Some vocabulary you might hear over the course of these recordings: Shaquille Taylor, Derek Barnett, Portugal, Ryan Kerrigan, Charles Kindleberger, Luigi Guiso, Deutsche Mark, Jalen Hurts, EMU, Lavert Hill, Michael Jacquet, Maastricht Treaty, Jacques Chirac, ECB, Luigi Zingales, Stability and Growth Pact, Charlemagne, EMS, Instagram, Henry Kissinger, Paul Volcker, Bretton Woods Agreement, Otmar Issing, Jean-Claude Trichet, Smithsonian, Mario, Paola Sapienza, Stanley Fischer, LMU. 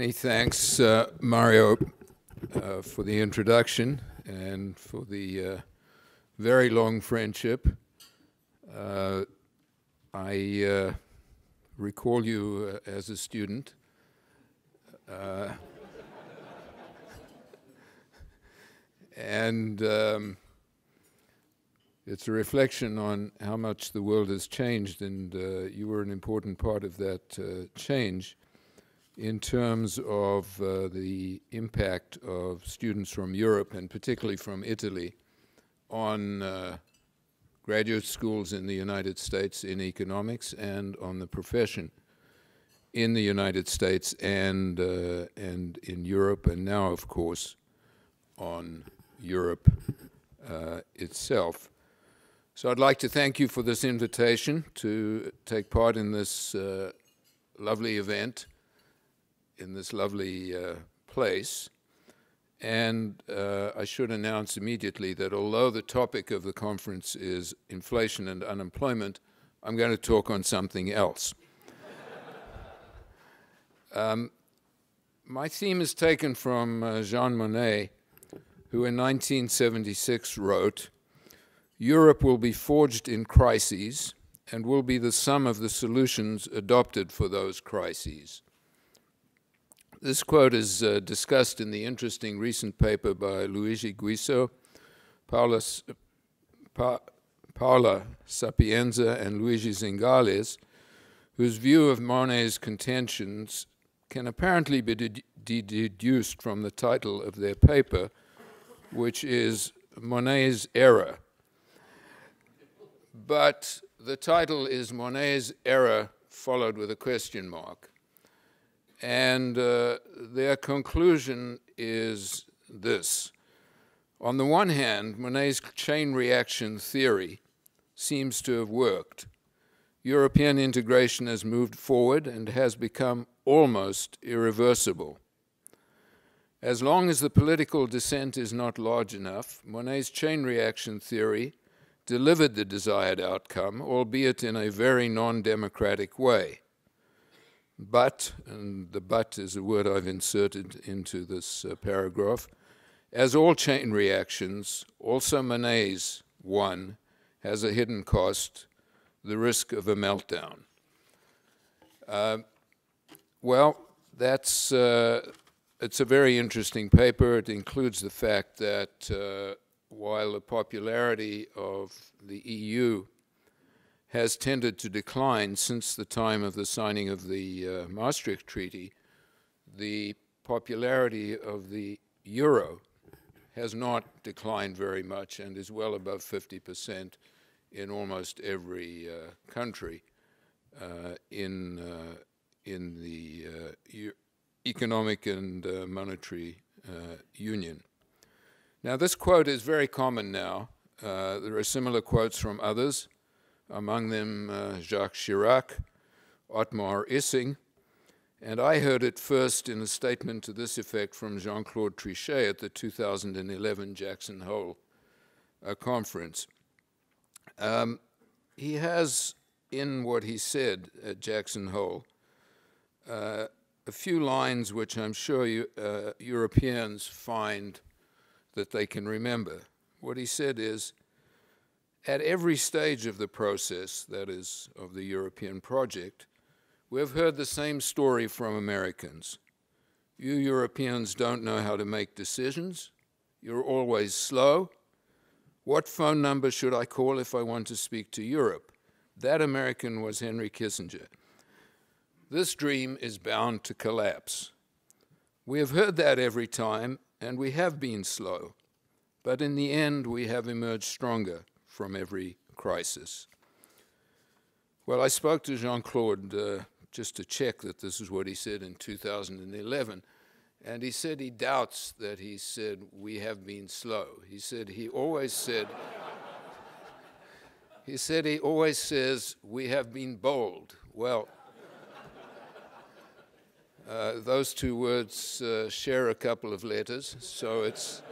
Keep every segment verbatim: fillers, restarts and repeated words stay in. Many thanks, uh, Mario, uh, for the introduction and for the uh, very long friendship. Uh, I uh, recall you uh, as a student. Uh, and um, it's a reflection on how much the world has changed, and uh, you were an important part of that uh, change in terms of uh, the impact of students from Europe, and particularly from Italy, on uh, graduate schools in the United States in economics and on the profession in the United States and, uh, and in Europe, and now, of course, on Europe uh, itself. So I'd like to thank you for this invitation to take part in this uh, lovely event, in this lovely uh, place. And uh, I should announce immediately that although the topic of the conference is inflation and unemployment, I'm going to talk on something else. Um, my theme is taken from uh, Jean Monnet, who in nineteen seventy-six wrote, "Europe will be forged in crises and will be the sum of the solutions adopted for those crises." This quote is uh, discussed in the interesting recent paper by Luigi Guiso, Paola, pa Paola Sapienza, and Luigi Zingales, whose view of Monnet's contentions can apparently be de de deduced from the title of their paper, which is Monnet's Error. But the title is Monnet's Error, followed with a question mark. And uh, their conclusion is this. On the one hand, Monnet's chain reaction theory seems to have worked. European integration has moved forward and has become almost irreversible. As long as the political dissent is not large enough, Monnet's chain reaction theory delivered the desired outcome, albeit in a very non-democratic way. But, and the but is a word I've inserted into this uh, paragraph, as all chain reactions, also Monnet's one has a hidden cost: the risk of a meltdown. Uh, well, that's, uh, it's a very interesting paper. It includes the fact that uh, while the popularity of the E U has tended to decline since the time of the signing of the uh, Maastricht Treaty, the popularity of the euro has not declined very much and is well above fifty percent in almost every uh, country uh, in, uh, in the uh, e economic and uh, monetary uh, union. Now, this quote is very common now. Uh, there are similar quotes from others, among them uh, Jacques Chirac, Otmar Issing, and I heard it first in a statement to this effect from Jean-Claude Trichet at the two thousand eleven Jackson Hole uh, conference. Um, he has, in what he said at Jackson Hole, uh, a few lines which I'm sure you, uh, Europeans find that they can remember. What he said is, "At every stage of the process, that is, of the European project, we have heard the same story from Americans. You Europeans don't know how to make decisions. You're always slow. What phone number should I call if I want to speak to Europe? That American was Henry Kissinger. This dream is bound to collapse. We have heard that every time, and we have been slow. But in the end, we have emerged stronger from every crisis." Well, I spoke to Jean-Claude uh, just to check that this is what he said in two thousand eleven. And he said he doubts that he said, "We have been slow." He said he always said, he said he always says, "We have been bold." Well, uh, those two words uh, share a couple of letters, so it's,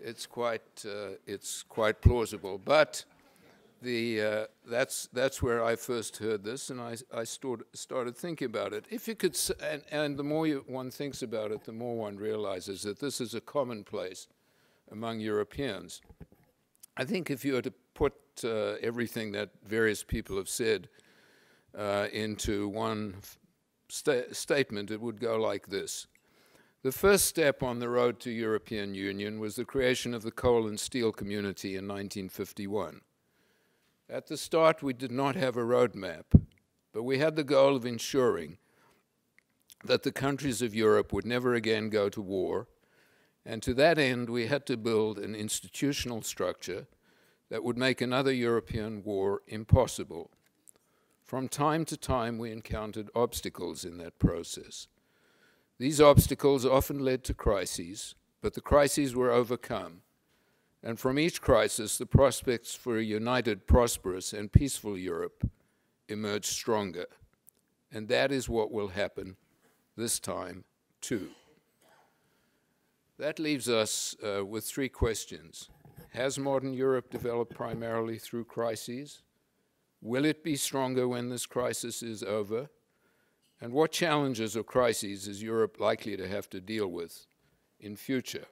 it's, quite, uh, it's quite plausible. But the, uh, that's, that's where I first heard this, and I, I stored, started thinking about it. If you could, and, and the more you, one thinks about it, the more one realizes that this is a commonplace among Europeans. I think if you were to put uh, everything that various people have said uh, into one sta statement, it would go like this. The first step on the road to European Union was the creation of the coal and steel community in nineteen fifty-one. At the start, we did not have a roadmap, but we had the goal of ensuring that the countries of Europe would never again go to war, and to that end, we had to build an institutional structure that would make another European war impossible. From time to time, we encountered obstacles in that process. These obstacles often led to crises, but the crises were overcome. And from each crisis, the prospects for a united, prosperous, and peaceful Europe emerge stronger. And that is what will happen this time, too. That leaves us uh, with three questions. Has modern Europe developed primarily through crises? Will it be stronger when this crisis is over? And what challenges or crises is Europe likely to have to deal with in future?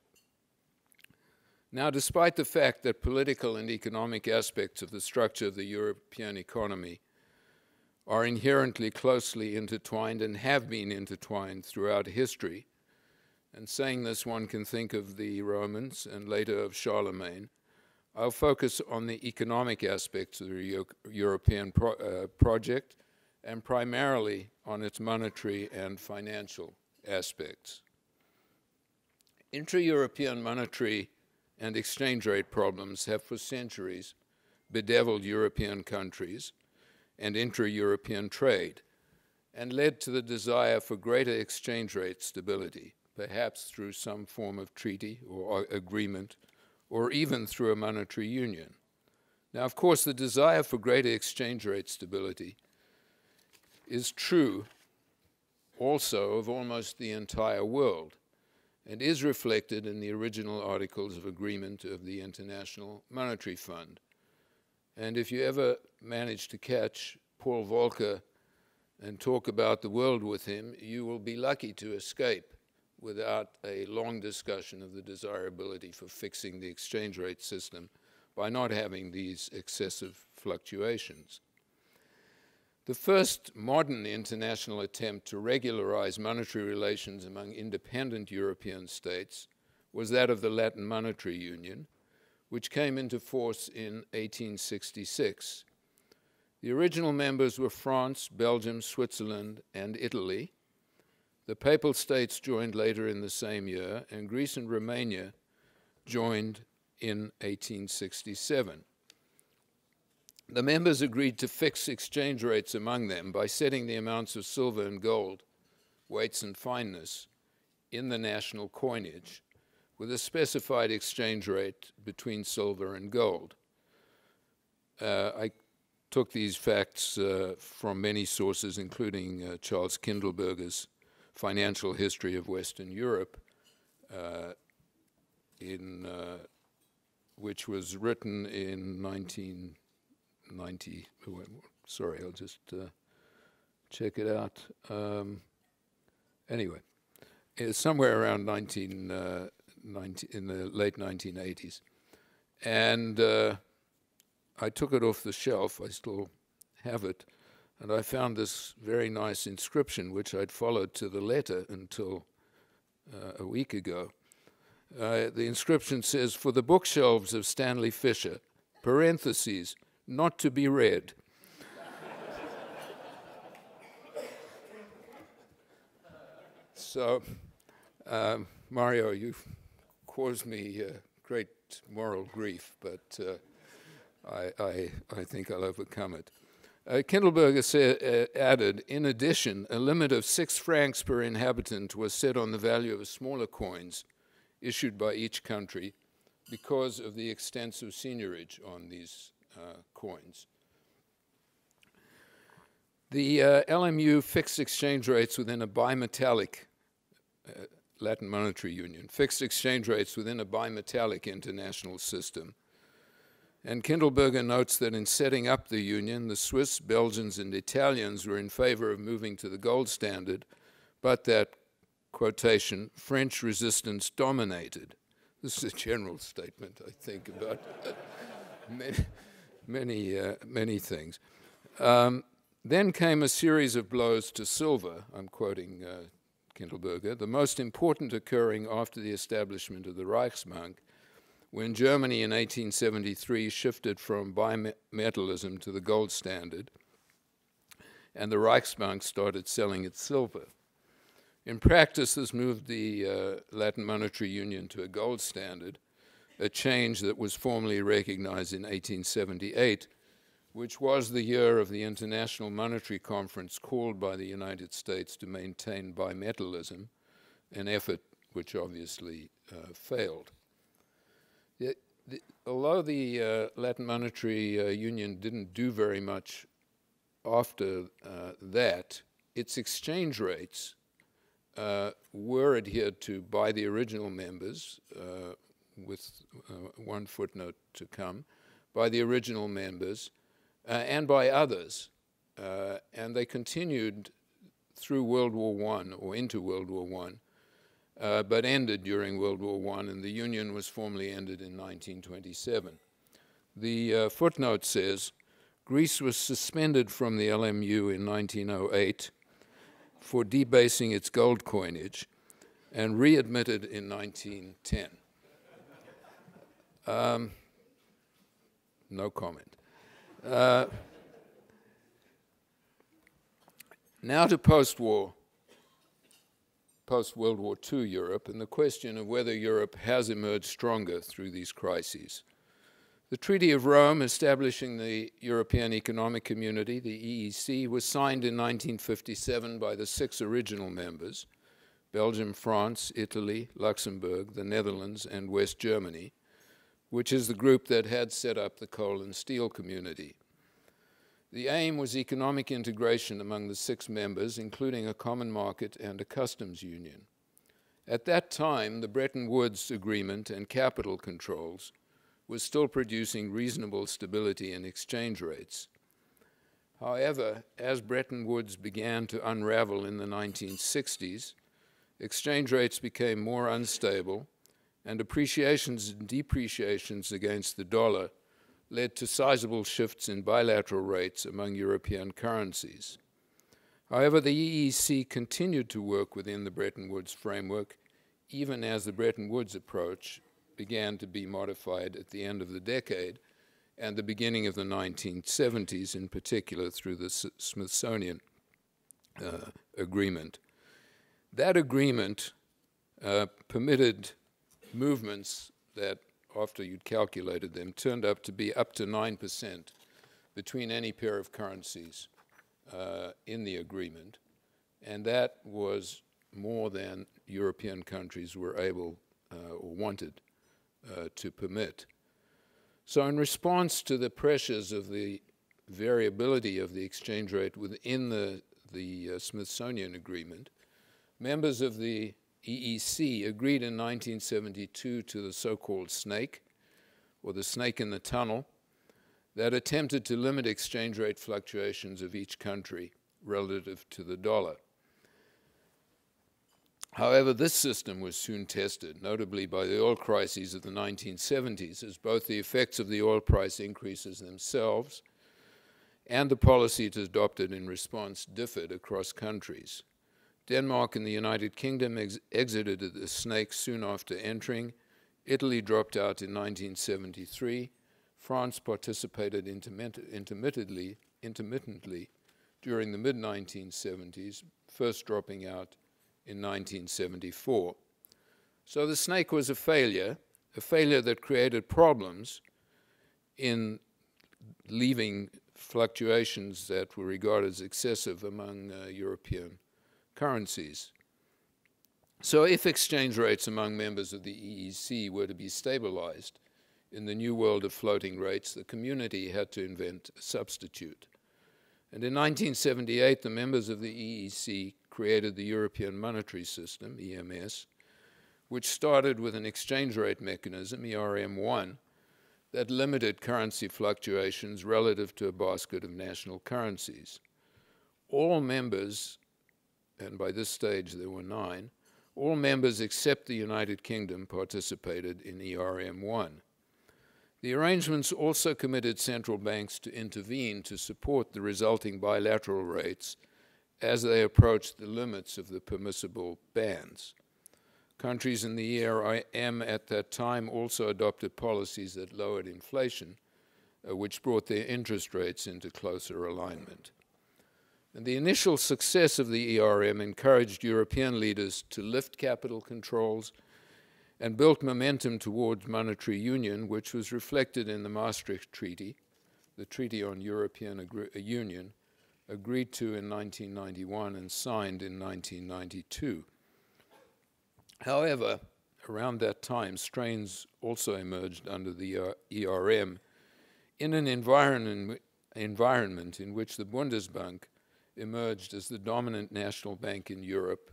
Now, despite the fact that political and economic aspects of the structure of the European economy are inherently closely intertwined and have been intertwined throughout history, and saying this one can think of the Romans and later of Charlemagne, I'll focus on the economic aspects of the Euro European pro uh, project and primarily on its monetary and financial aspects. Intra-European monetary and exchange rate problems have for centuries bedeviled European countries and intra-European trade and led to the desire for greater exchange rate stability, perhaps through some form of treaty or agreement or even through a monetary union. Now, of course, the desire for greater exchange rate stability is true also of almost the entire world, and is reflected in the original Articles of Agreement of the International Monetary Fund. And if you ever manage to catch Paul Volcker and talk about the world with him, you will be lucky to escape without a long discussion of the desirability for fixing the exchange rate system by not having these excessive fluctuations. The first modern international attempt to regularize monetary relations among independent European states was that of the Latin Monetary Union, which came into force in eighteen sixty-six. The original members were France, Belgium, Switzerland, and Italy. The Papal States joined later in the same year, and Greece and Romania joined in eighteen sixty-seven. The members agreed to fix exchange rates among them by setting the amounts of silver and gold, weights and fineness, in the national coinage, with a specified exchange rate between silver and gold. Uh, I took these facts uh, from many sources, including uh, Charles Kindleberger's Financial History of Western Europe, uh, in, uh, which was written in nineteen ninety, sorry, I'll just uh, check it out. Um, anyway, it's somewhere around nineteen, uh, nineteen, in the late nineteen eighties. And uh, I took it off the shelf, I still have it, and I found this very nice inscription, which I'd followed to the letter until uh, a week ago. Uh, the inscription says, "For the bookshelves of Stanley Fischer, parentheses, not to be read." So, um, Mario, you've caused me uh, great moral grief, but uh, I, I, I think I'll overcome it. Uh, Kindleberger say, uh, added, "In addition, a limit of six francs per inhabitant was set on the value of smaller coins issued by each country because of the extensive seigniorage on these Uh, coins." The uh, L M U fixed exchange rates within a bimetallic, uh, Latin Monetary Union, fixed exchange rates within a bimetallic international system And Kindleberger notes that in setting up the Union, the Swiss, Belgians, and Italians were in favor of moving to the gold standard, but that, quotation, French resistance dominated. This is a general statement, I think, about many, many, uh, many things. Um, then came a series of blows to silver, I'm quoting uh, Kindleberger, the most important occurring after the establishment of the Reichsbank, when Germany in eighteen seventy-three shifted from bimetallism to the gold standard, and the Reichsbank started selling its silver. In practice, this moved the uh, Latin Monetary Union to a gold standard, a change that was formally recognized in eighteen seventy-eight, which was the year of the International Monetary Conference called by the United States to maintain bimetallism, an effort which obviously uh, failed. The, the, although the uh, Latin Monetary uh, Union didn't do very much after uh, that, its exchange rates uh, were adhered to by the original members, uh, with uh, one footnote to come, by the original members uh, and by others. Uh, and they continued through World War One or into World War One. Uh, but ended during World War One, and the Union was formally ended in nineteen twenty-seven. The uh, footnote says, Greece was suspended from the L M U in nineteen oh eight for debasing its gold coinage and readmitted in nineteen ten. Um, no comment. Uh, now to post-war. post-World War Two Europe and the question of whether Europe has emerged stronger through these crises. The Treaty of Rome establishing the European Economic Community, the E E C, was signed in nineteen fifty-seven by the six original members, Belgium, France, Italy, Luxembourg, the Netherlands, and West Germany, which is the group that had set up the coal and steel community. The aim was economic integration among the six members, including a common market and a customs union. At that time, the Bretton Woods Agreement and capital controls was still producing reasonable stability in exchange rates. However, as Bretton Woods began to unravel in the nineteen sixties, exchange rates became more unstable, and appreciations and depreciations against the dollar led to sizable shifts in bilateral rates among European currencies. However, the E E C continued to work within the Bretton Woods framework, even as the Bretton Woods approach began to be modified at the end of the decade and the beginning of the nineteen seventies, in particular through the Smithsonian uh, agreement. That agreement uh, permitted movements that, after you'd calculated them, turned up to be up to nine percent between any pair of currencies uh, in the agreement. And that was more than European countries were able uh, or wanted uh, to permit. So in response to the pressures of the variability of the exchange rate within the, the uh, Smithsonian Agreement, members of the E E C agreed in nineteen seventy-two to the so-called snake, or the snake in the tunnel, that attempted to limit exchange rate fluctuations of each country relative to the dollar. However, this system was soon tested, notably by the oil crises of the nineteen seventies, as both the effects of the oil price increases themselves and the policies adopted in response differed across countries. Denmark and the United Kingdom ex exited the snake soon after entering. Italy dropped out in nineteen seventy-three. France participated intermittently, intermittently during the mid nineteen seventies, first dropping out in nineteen seventy-four. So the snake was a failure, a failure that created problems in leaving fluctuations that were regarded as excessive among uh, European currencies. So if exchange rates among members of the E E C were to be stabilized in the new world of floating rates, the community had to invent a substitute. And in nineteen seventy-eight, the members of the E E C created the European Monetary System, E M S, which started with an exchange rate mechanism, E R M one, that limited currency fluctuations relative to a basket of national currencies. All members, and by this stage there were nine, all members except the United Kingdom participated in E R M one. The arrangements also committed central banks to intervene to support the resulting bilateral rates as they approached the limits of the permissible bands. Countries in the E R M at that time also adopted policies that lowered inflation, uh, which brought their interest rates into closer alignment. And the initial success of the E R M encouraged European leaders to lift capital controls and built momentum towards monetary union, which was reflected in the Maastricht Treaty, the Treaty on European Union, agreed to in nineteen ninety-one and signed in nineteen ninety-two. However, around that time, strains also emerged under the E R M in an environment, environment in which the Bundesbank emerged as the dominant national bank in Europe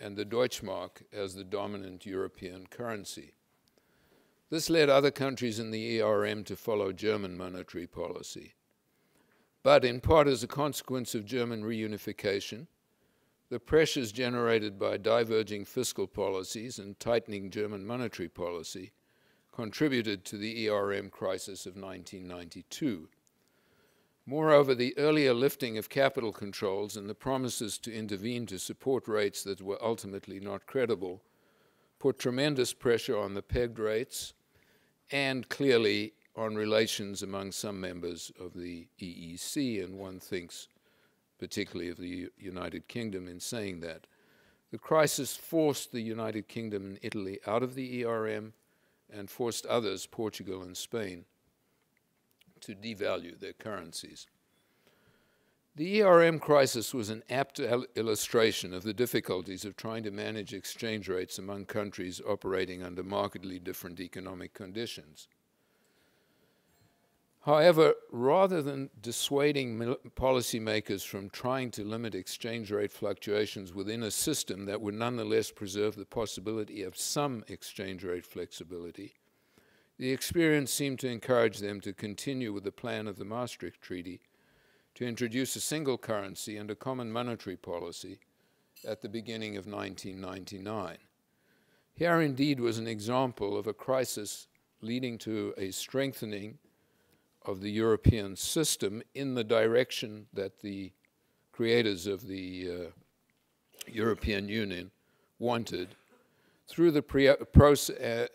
and the Deutsche Mark as the dominant European currency. This led other countries in the E R M to follow German monetary policy. But in part as a consequence of German reunification, the pressures generated by diverging fiscal policies and tightening German monetary policy contributed to the E R M crisis of nineteen ninety-two. Moreover, the earlier lifting of capital controls and the promises to intervene to support rates that were ultimately not credible put tremendous pressure on the pegged rates and clearly on relations among some members of the E E C, and one thinks particularly of the United Kingdom in saying that. The crisis forced the United Kingdom and Italy out of the E R M and forced others, Portugal and Spain, to devalue their currencies. The E R M crisis was an apt illustration of the difficulties of trying to manage exchange rates among countries operating under markedly different economic conditions. However, rather than dissuading policymakers from trying to limit exchange rate fluctuations within a system that would nonetheless preserve the possibility of some exchange rate flexibility, the experience seemed to encourage them to continue with the plan of the Maastricht Treaty to introduce a single currency and a common monetary policy at the beginning of nineteen ninety-nine. Here indeed was an example of a crisis leading to a strengthening of the European system in the direction that the creators of the uh, European Union wanted, through the pre process.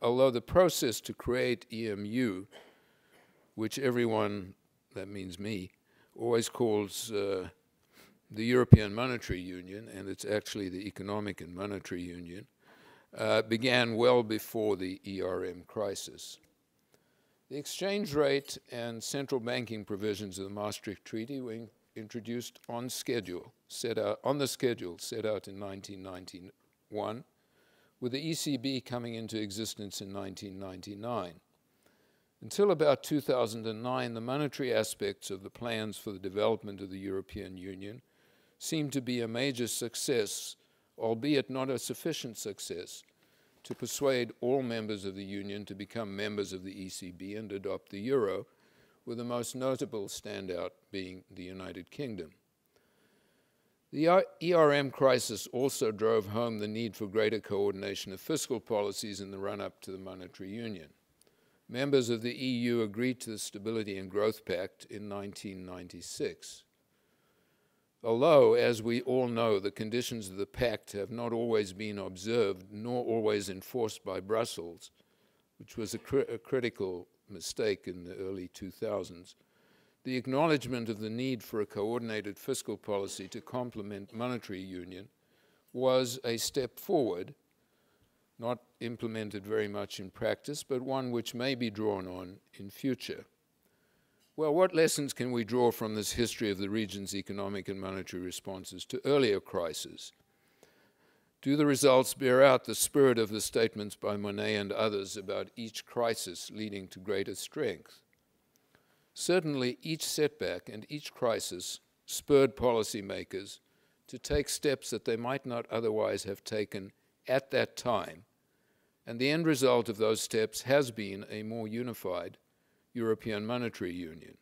Although the process to create E M U, which everyone, that means me, always calls uh, the European Monetary Union, and it's actually the Economic and Monetary Union, uh, began well before the E R M crisis. The exchange rate and central banking provisions of the Maastricht Treaty were introduced on schedule, set out, on the schedule set out in nineteen ninety-one. With the E C B coming into existence in nineteen ninety-nine. Until about two thousand nine, the monetary aspects of the plans for the development of the European Union seemed to be a major success, albeit not a sufficient success, to persuade all members of the Union to become members of the E C B and adopt the euro, with the most notable standout being the United Kingdom. The E R M crisis also drove home the need for greater coordination of fiscal policies in the run-up to the monetary union. Members of the E U agreed to the Stability and Growth Pact in nineteen ninety-six. Although, as we all know, the conditions of the pact have not always been observed nor always enforced by Brussels, which was a, cri a critical mistake in the early two thousands, the acknowledgement of the need for a coordinated fiscal policy to complement monetary union was a step forward, not implemented very much in practice, but one which may be drawn on in future. Well, what lessons can we draw from this history of the region's economic and monetary responses to earlier crises? Do the results bear out the spirit of the statements by Monnet and others about each crisis leading to greater strength? Certainly, each setback and each crisis spurred policymakers to take steps that they might not otherwise have taken at that time And the end result of those steps has been a more unified European monetary union.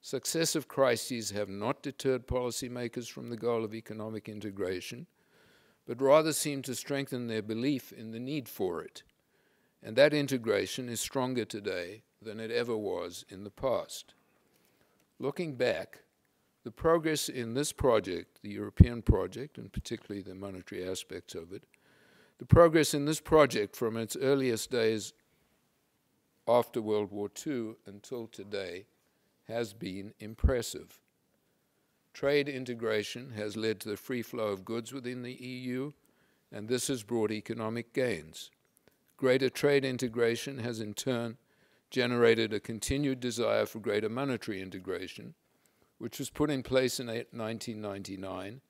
Successive crises have not deterred policymakers from the goal of economic integration, but rather seem to strengthen their belief in the need for it. And that integration is stronger today than it ever was in the past. Looking back, the progress in this project, the European project, and particularly the monetary aspects of it, the progress in this project from its earliest days after World War Two until today has been impressive. Trade integration has led to the free flow of goods within the E U, and this has brought economic gains. Greater trade integration has in turn generated a continued desire for greater monetary integration, which was put in place in nineteen ninety-nine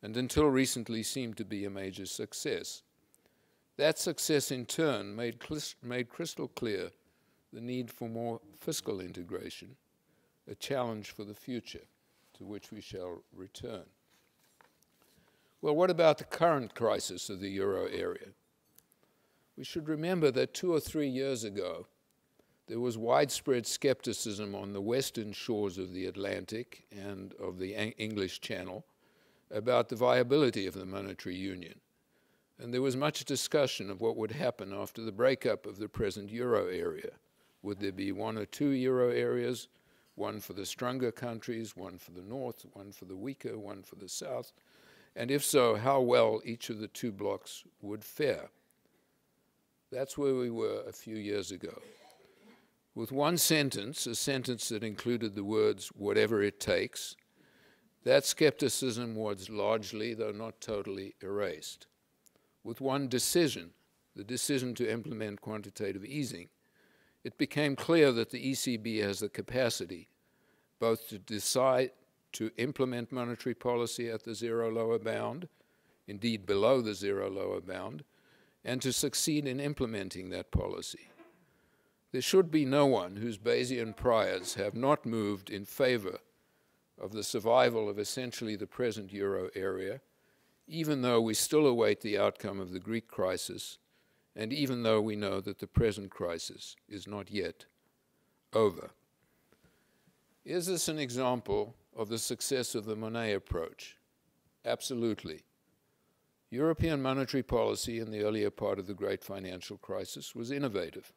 and until recently seemed to be a major success. That success in turn made, made crystal clear the need for more fiscal integration, a challenge for the future to which we shall return. Well, what about the current crisis of the euro area? We should remember that two or three years ago, there was widespread skepticism on the western shores of the Atlantic and of the English Channel about the viability of the monetary union. And there was much discussion of what would happen after the breakup of the present euro area. Would there be one or two euro areas, one for the stronger countries, one for the north, one for the weaker, one for the south? And if so, how well each of the two blocks would fare? That's where we were a few years ago. With one sentence, a sentence that included the words, whatever it takes, that skepticism was largely, though not totally, erased. With one decision, the decision to implement quantitative easing, it became clear that the E C B has the capacity both to decide to implement monetary policy at the zero lower bound, indeed below the zero lower bound, and to succeed in implementing that policy. There should be no one whose Bayesian priors have not moved in favor of the survival of essentially the present euro area, even though we still await the outcome of the Greek crisis, and even though we know that the present crisis is not yet over. Is this an example of the success of the Monnet approach? Absolutely. European monetary policy in the earlier part of the great financial crisis was innovative,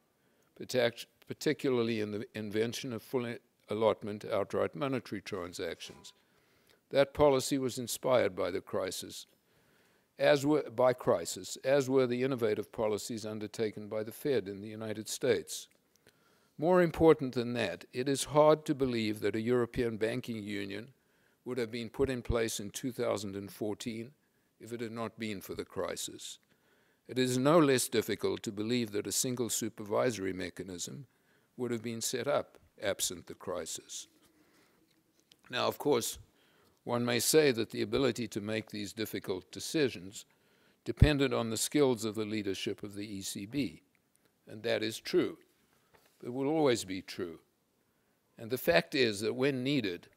particularly in the invention of full allotment outright monetary transactions. That policy was inspired by the crisis, as were, by crisis, as were the innovative policies undertaken by the Fed in the United States. More important than that, it is hard to believe that a European banking union would have been put in place in two thousand fourteen if it had not been for the crisis. It is no less difficult to believe that a single supervisory mechanism would have been set up absent the crisis. Now, of course, one may say that the ability to make these difficult decisions depended on the skills of the leadership of the E C B, and that is true. It will always be true. And the fact is that when needed,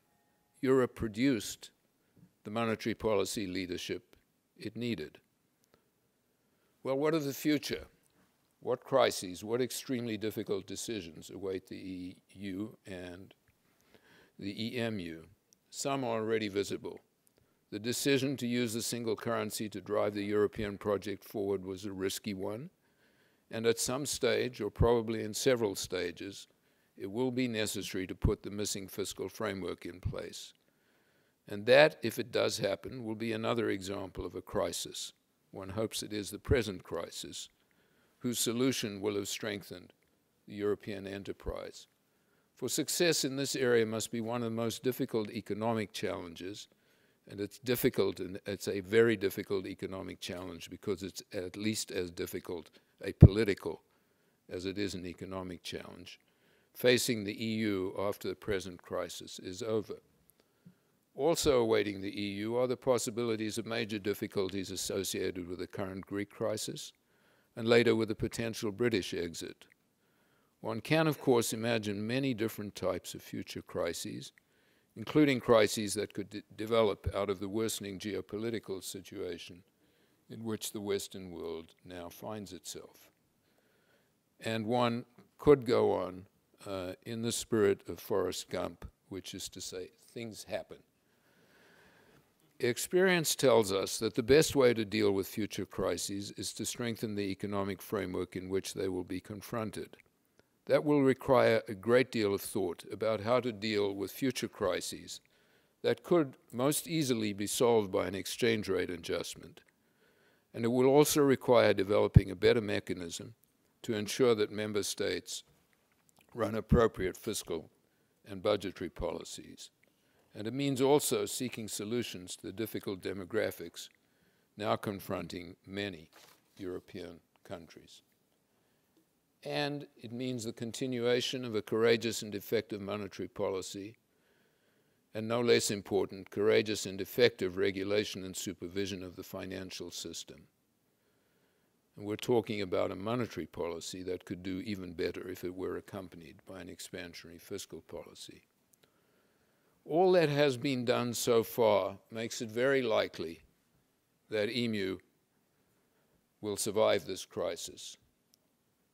Europe produced the monetary policy leadership it needed. Well, what of the future? What crises, what extremely difficult decisions await the E U and the E M U? Some are already visible. The decision to use the single currency to drive the European project forward was a risky one, and at some stage, or probably in several stages, it will be necessary to put the missing fiscal framework in place. And that, if it does happen, will be another example of a crisis. One hopes it is the present crisis, whose solution will have strengthened the European enterprise. For success in this area must be one of the most difficult economic challenges, and it's difficult, and it's a very difficult economic challenge because it's at least as difficult a political as it is an economic challenge, facing the E U after the present crisis is over. Also awaiting the E U are the possibilities of major difficulties associated with the current Greek crisis and later with the potential British exit. One can, of course, imagine many different types of future crises, including crises that could de- develop out of the worsening geopolitical situation in which the Western world now finds itself. And one could go on uh, in the spirit of Forrest Gump, which is to say, things happen. Experience tells us that the best way to deal with future crises is to strengthen the economic framework in which they will be confronted. That will require a great deal of thought about how to deal with future crises that could most easily be solved by an exchange rate adjustment. And it will also require developing a better mechanism to ensure that member states run appropriate fiscal and budgetary policies. And it means also seeking solutions to the difficult demographics now confronting many European countries. And it means the continuation of a courageous and effective monetary policy, and no less important, courageous and effective regulation and supervision of the financial system. And we're talking about a monetary policy that could do even better if it were accompanied by an expansionary fiscal policy. All that has been done so far makes it very likely that E M U will survive this crisis.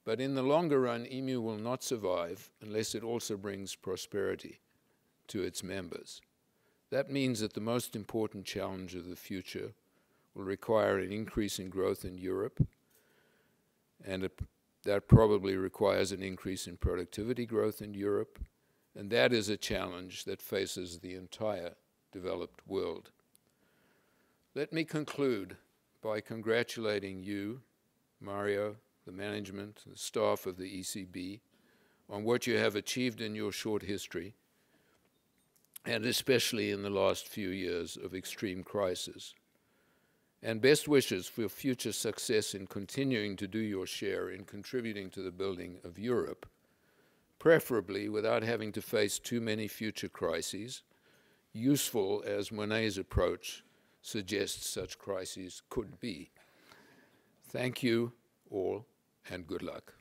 But in the longer run, E M U will not survive unless it also brings prosperity to its members. That means that the most important challenge of the future will require an increase in growth in Europe, and it, that probably requires an increase in productivity growth in Europe, and that is a challenge that faces the entire developed world. Let me conclude by congratulating you, Mario, the management, the staff of the E C B, on what you have achieved in your short history, and especially in the last few years of extreme crisis. And best wishes for future success in continuing to do your share in contributing to the building of Europe, preferably without having to face too many future crises, useful as Monnet's approach suggests such crises could be. Thank you all, and good luck.